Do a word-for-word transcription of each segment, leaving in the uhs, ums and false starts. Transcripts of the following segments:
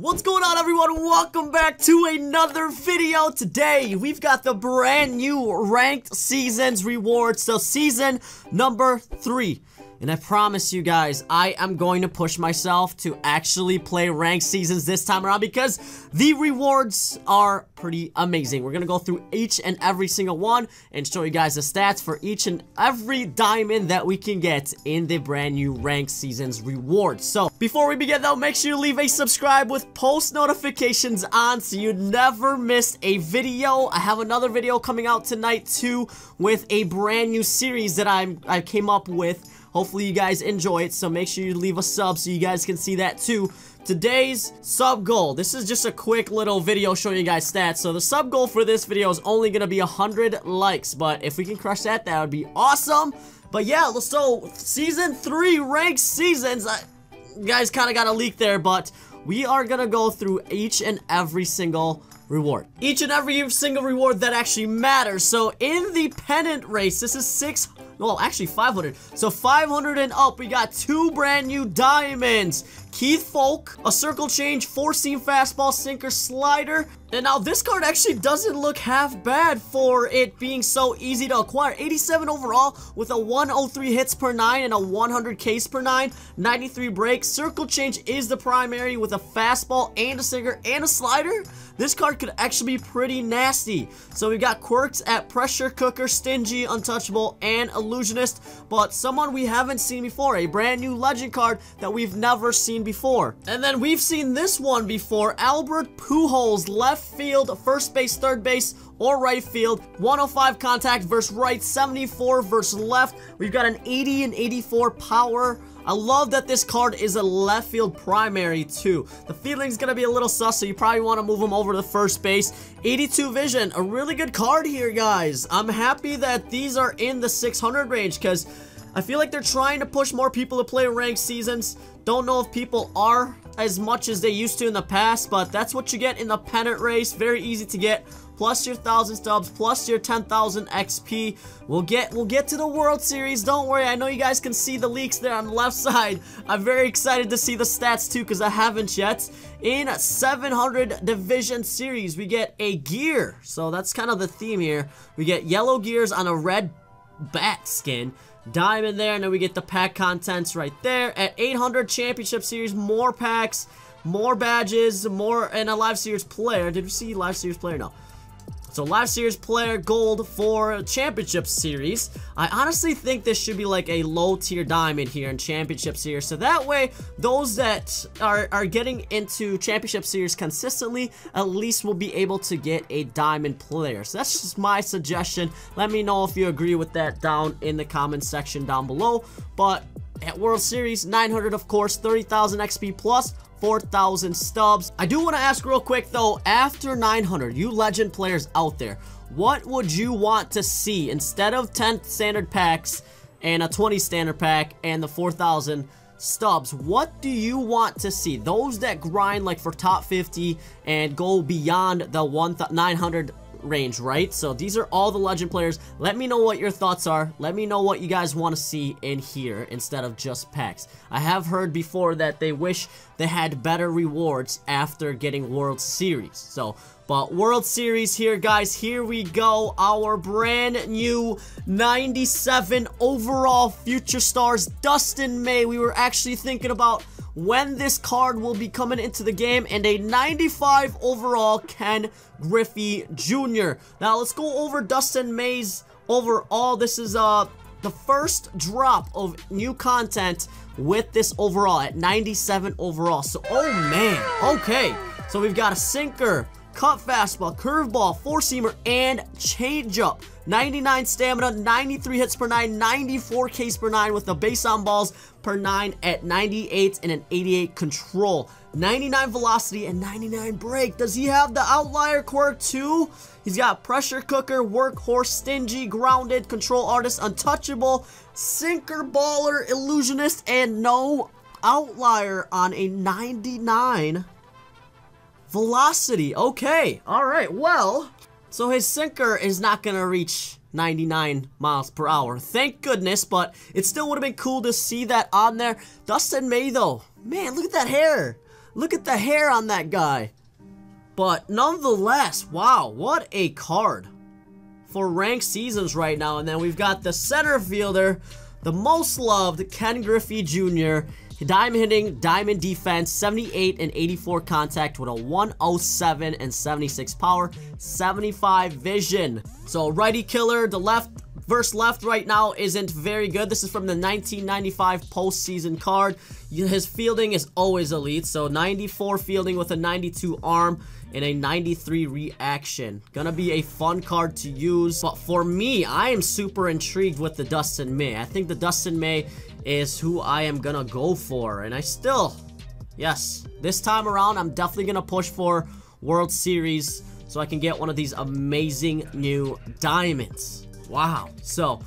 What's going on, everyone? Welcome back to another video. Today we've got the brand new ranked seasons rewards, so season number three, and I promise you guys I am going to push myself to actually play ranked seasons this time around because the rewards are pretty amazing. We're gonna go through each and every single one and show you guys the stats for each and every diamond that we can get in the brand new ranked seasons rewards. So before we begin though, make sure you leave a subscribe with post notifications on so you never miss a video. I have another video coming out tonight too with a brand new series that I'm I came up with. Hopefully you guys enjoy it, so make sure you leave a sub so you guys can see that too. Today's sub goal, this is just a quick little video showing you guys stats. So the sub goal for this video is only gonna be one hundred likes, but if we can crush that, that would be awesome. But yeah, so season three ranked seasons, I, you guys kind of got a leak there, but we are gonna go through each and every single reward. Each and every single reward that actually matters. So in the pennant race, this is six hundred. Well, actually five hundred. So five hundred and up, we got two brand new diamonds. Keith Folk, a circle change, four-seam fastball, sinker, slider. And now this card actually doesn't look half bad for it being so easy to acquire. eighty-seven overall with a one oh three hits per nine and a one hundred Ks per nine. ninety-three breaks. Circle change is the primary with a fastball and a sinker and a slider. This card could actually be pretty nasty. So we got quirks at pressure cooker, stingy, untouchable, and illusionist. But someone we haven't seen before, a brand new legend card that we've never seen before. And then we've seen this one before, Albert Pujols, left field, first base, third base, or right field. one oh five contact versus right, seventy-four versus left. We've got an eighty and eighty-four power. I love that this card is a left field primary too. The fielding's gonna be a little sus, so you probably want to move him over to the first base. eighty-two vision, a really good card here, guys. I'm happy that these are in the six hundred range because I feel like they're trying to push more people to play ranked seasons. Don't know if people are as much as they used to in the past, but that's what you get in the pennant race. Very easy to get. Plus your one thousand stubs, plus your ten thousand X P. We'll get we'll get to the World Series. Don't worry, I know you guys can see the leaks there on the left side. I'm very excited to see the stats too because I haven't yet. In seven hundred Division Series, we get a gear. So that's kind of the theme here. We get yellow gears on a red bat skin. Diamond there, and then we get the pack contents right there. At eight hundred Championship Series, more packs, more badges, more, and a Live Series player. Did we see Live Series player? No. So Live Series player gold for Championship Series. I honestly think this should be like a low tier diamond here in Championship Series. So that way, those that are, are getting into Championship Series consistently, at least will be able to get a diamond player. So that's just my suggestion. Let me know if you agree with that down in the comment section down below. But at World Series, nine hundred of course, thirty thousand X P plus, four thousand stubs. I do want to ask real quick though, after nine hundred, you legend players out there, what would you want to see instead of ten standard packs and a twenty standard pack and the four thousand stubs? What do you want to see? Those that grind like for top fifty and go beyond the one nine hundred range, right? So these are all the legend players. Let me know what your thoughts are. Let me know what you guys want to see in here instead of just packs. I have heard before that they wish they had better rewards after getting World Series. So but World Series here, guys, here we go. Our brand new ninety-seven overall future stars, Dustin May. We were actually thinking about when this card will be coming into the game, and a ninety-five overall Ken Griffey Junior Now let's go over Dustin May's overall. This is uh the first drop of new content with this overall at ninety-seven overall. So oh man, okay, so we've got a sinker, cut fastball, curveball, four-seamer, and changeup. ninety-nine stamina, ninety-three hits per nine, ninety-four Ks per nine with a base on balls per nine at ninety-eight and an eighty-eight control. ninety-nine velocity and ninety-nine break. Does he have the outlier quirk too? He's got pressure cooker, workhorse, stingy, grounded, control artist, untouchable, sinker baller, illusionist, and no outlier on a ninety-nine velocity. Okay, all right, well, so his sinker is not gonna reach ninety-nine miles per hour, thank goodness, but it still would have been cool to see that on there. Dustin May though, man, look at that hair. Look at the hair on that guy. But nonetheless, wow, what a card for ranked seasons right now. And then we've got the center fielder, the most loved Ken Griffey Junior Diamond hitting, diamond defense, seventy-eight and eighty-four contact with a one oh seven and seventy-six power, seventy-five vision. So righty killer, the left versus left right now isn't very good. This is from the nineteen ninety-five postseason card. His fielding is always elite. So ninety-four fielding with a ninety-two arm and a ninety-three reaction. Gonna be a fun card to use. But for me, I am super intrigued with the Dustin May. I think the Dustin May is who I am gonna go for. And I still, yes, this time around, I'm definitely gonna push for World Series so I can get one of these amazing new diamonds. Wow. So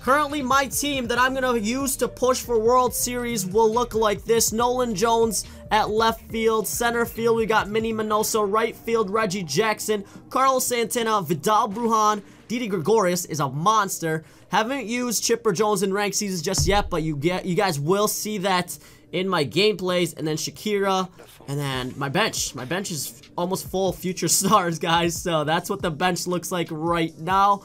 currently my team that I'm going to use to push for World Series will look like this. Nolan Jones at left field. Center field, we got Minnie Minoso. Right field, Reggie Jackson. Carlos Santana, Vidal Brujan. Didi Gregorius is a monster. Haven't used Chipper Jones in ranked seasons just yet, but you get, you guys will see that in my gameplays. And then Shakira. And then my bench. My bench is almost full future stars, guys. So that's what the bench looks like right now.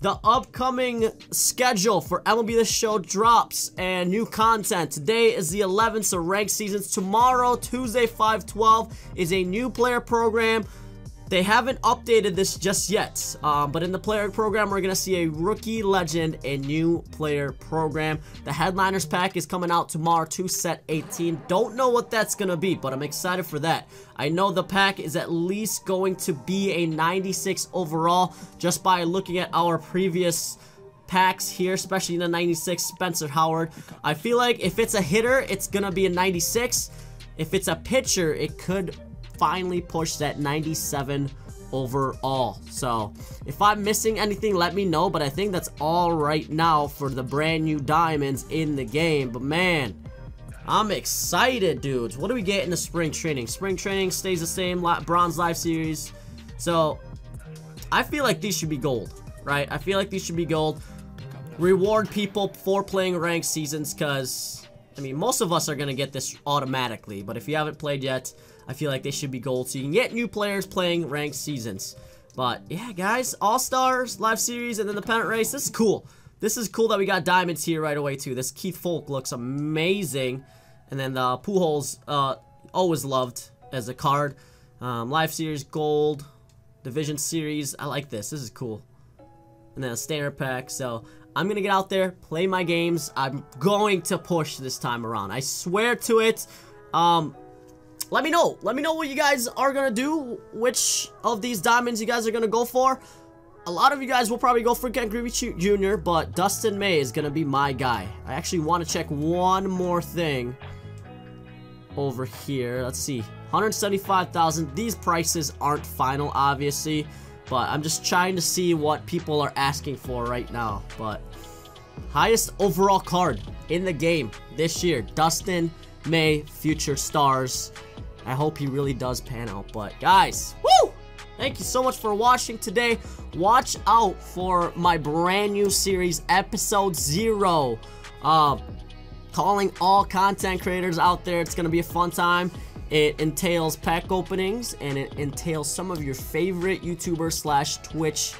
The upcoming schedule for M L B The Show drops and new content. Today is the eleventh, so ranked seasons. Tomorrow, Tuesday, five twelve, is a new player program. They haven't updated this just yet, um, but in the player program, we're going to see a rookie legend and new player program. The headliners pack is coming out tomorrow, two set eighteen. Don't know what that's going to be, but I'm excited for that. I know the pack is at least going to be a ninety-six overall just by looking at our previous packs here, especially in the ninety-six Spencer Howard. I feel like if it's a hitter, it's going to be a ninety-six. If it's a pitcher, it could finally push that ninety-seven overall. So if I'm missing anything, let me know, but I think that's all right now for the brand new diamonds in the game. But man, I'm excited, dudes. What do we get in the spring training? Spring training stays the same, bronze live series. So I feel like these should be gold, right? I feel like these should be gold. Reward people for playing ranked seasons, because I mean, most of us are going to get this automatically, but if you haven't played yet, I feel like they should be gold, so you can get new players playing ranked seasons. But yeah, guys, All-Stars, Live Series, and then the pennant race. This is cool. This is cool that we got diamonds here right away, too. This Keith Folk looks amazing. And then the Pujols, uh, always loved as a card. Um, Live Series, gold, Division Series. I like this. This is cool. And then a standard pack, so I'm going to get out there, play my games. I'm going to push this time around. I swear to it. Um, let me know. Let me know what you guys are going to do. Which of these diamonds you guys are going to go for. A lot of you guys will probably go for Ken Griffey Junior But Dustin May is going to be my guy. I actually want to check one more thing over here. Let's see. one hundred seventy-five thousand dollars. These prices aren't final, obviously. But I'm just trying to see what people are asking for right now. But highest overall card in the game this year, Dustin May, future stars. I hope he really does pan out. But guys, woo! Thank you so much for watching today. Watch out for my brand new series, episode zero. Uh, calling all content creators out there. It's going to be a fun time. It entails pack openings, and it entails some of your favorite YouTubers slash Twitch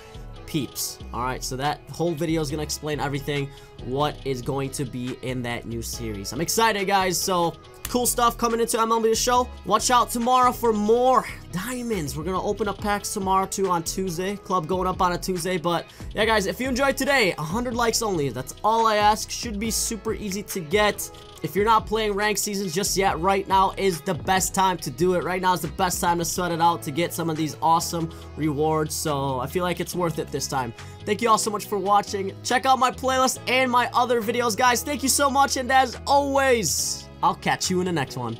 peeps. Alright, so that whole video is going to explain everything, what is going to be in that new series. I'm excited, guys, so cool stuff coming into M L B The Show. Watch out tomorrow for more diamonds. We're going to open up packs tomorrow, too, on Tuesday. Club going up on a Tuesday, but yeah, guys, if you enjoyed today, one hundred likes only. That's all I ask. Should be super easy to get. If you're not playing ranked seasons just yet, right now is the best time to do it. Right now is the best time to sweat it out to get some of these awesome rewards. So I feel like it's worth it this time. Thank you all so much for watching. Check out my playlist and my other videos, guys. Thank you so much. And as always, I'll catch you in the next one.